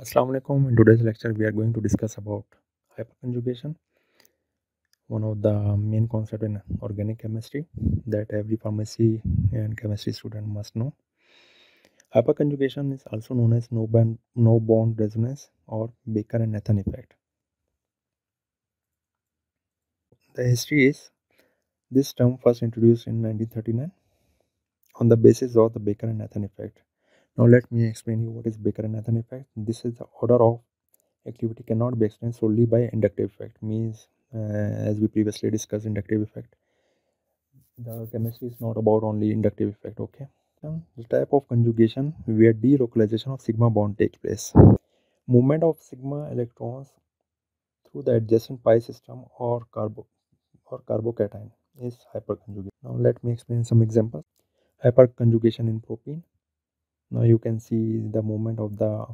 Assalamu alaikum. In today's lecture we are going to discuss about hyperconjugation, one of the main concept in organic chemistry that every pharmacy and chemistry student must know. Hyperconjugation is also known as no-bond resonance or Baker and Nathan effect. The history is this term first introduced in 1939 on the basis of the Baker and Nathan effect. Now let me explain you what is Baker and Nathan effect. This is the order of activity cannot be explained solely by inductive effect. Means as we previously discussed inductive effect. The chemistry is not about only inductive effect. Okay. Now, the type of conjugation where delocalization of sigma bond takes place. Movement of sigma electrons through the adjacent pi system or carbocation is hyperconjugation. Now let me explain some examples. Hyperconjugation in propene. Now you can see the movement of the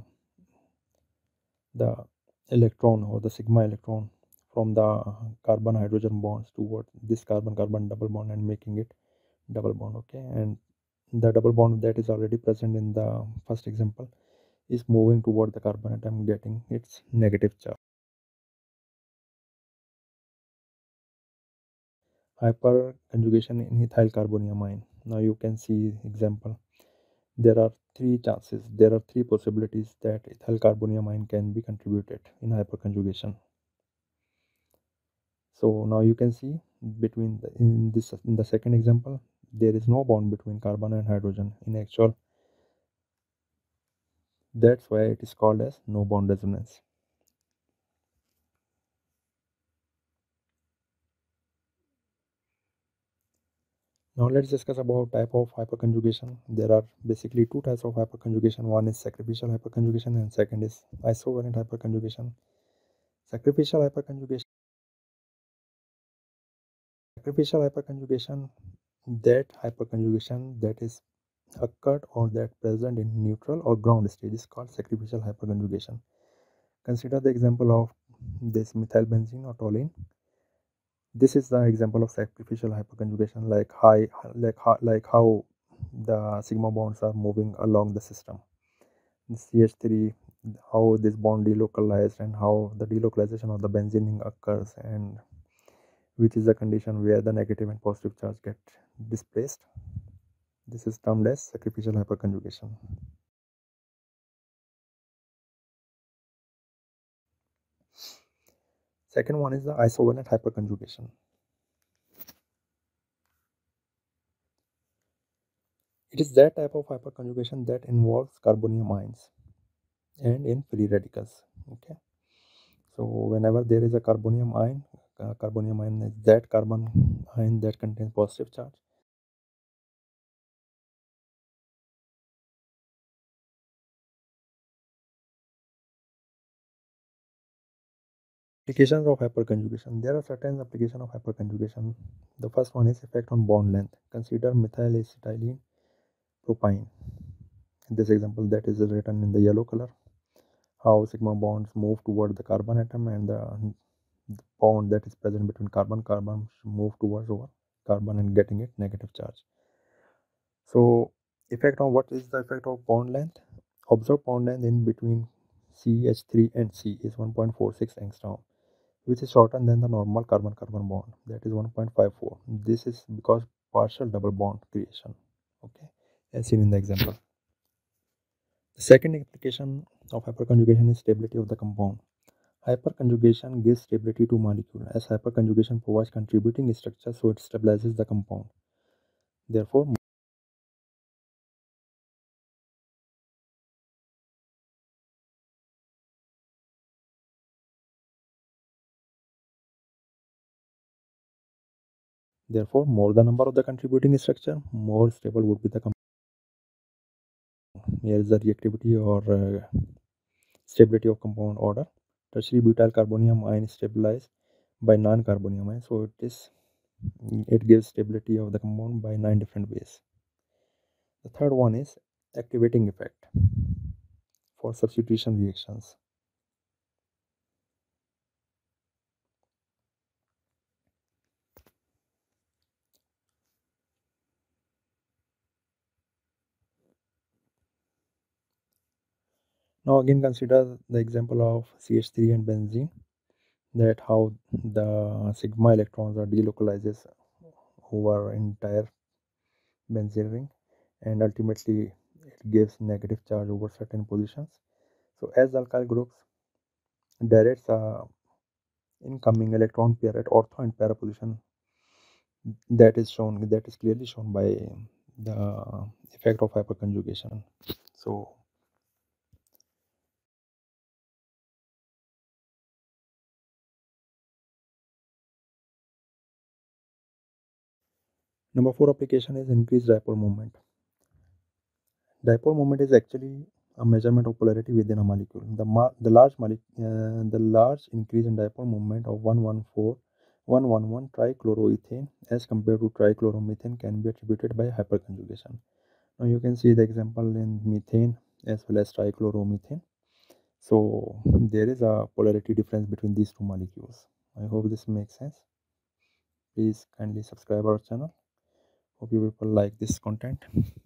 electron or the sigma electron from the carbon hydrogen bonds toward this carbon double bond and making it double bond. Okay, and the double bond that is already present in the first example is moving toward the carbon atom, getting its negative charge. Hyperconjugation in ethyl carbonium ion. Now you can see example. There are three possibilities that ethyl carbonium ion can be contributed in hyperconjugation. So now you can see between in the second example there is no bond between carbon and hydrogen in actual. That's why it is called as no-bond resonance. Now let's discuss about type of hyperconjugation. There are basically two types of hyperconjugation. One is sacrificial hyperconjugation and second is isovalent hyperconjugation. Sacrificial hyperconjugation, that hyperconjugation that is occurred or that present in neutral or ground state is called sacrificial hyperconjugation. Consider the example of this methyl benzene or toline. This is the example of sacrificial hyperconjugation, like how the sigma bonds are moving along the system. This CH3, how this bond delocalized and how the delocalization of the benzening occurs, and which is the condition where the negative and positive charge get displaced. This is termed as sacrificial hyperconjugation. Second one is the isovalent hyperconjugation. It is that type of hyperconjugation that involves carbonium ions and in free radicals. Okay, so whenever there is a carbonium ion is that carbon ion that contains positive charge. Applications of hyperconjugation. There are certain applications of hyperconjugation. The first one is effect on bond length. Consider methylacetylene propyne. In this example that is written in the yellow color. How sigma bonds move toward the carbon atom and the bond that is present between carbon move towards over carbon and getting it negative charge. So effect on, what is the effect of bond length? Observed bond length in between CH3 and C is 1.46 angstrom, which is shorter than the normal carbon-carbon bond, that is 1.54. This is because partial double bond creation, okay, as seen in the example. The second application of hyperconjugation is stability of the compound. Hyperconjugation gives stability to molecule, as hyperconjugation provides contributing structure, so it stabilizes the compound. Therefore, more the number of the contributing structure, more stable would be the compound. Here is the reactivity or stability of compound order. Tertiary butyl carbonium ion is stabilized by non-carbonium ion, so it gives stability of the compound by 9 different ways. The third one is activating effect for substitution reactions. Now again consider the example of CH3 and benzene, that how the sigma electrons are delocalizes over entire benzene ring, and ultimately it gives negative charge over certain positions. So as alkyl groups directs incoming electron pair at ortho and para position, that is clearly shown by the effect of hyperconjugation. So number 4 application is increased dipole moment. Dipole moment is actually a measurement of polarity within a molecule. The large increase in dipole moment of 1,1,4,1,1,1 trichloroethane as compared to trichloromethane can be attributed by hyperconjugation. Now you can see the example in methane as well as trichloromethane. So there is a polarity difference between these two molecules. I hope this makes sense. Please kindly subscribe our channel. Hope you people like this content.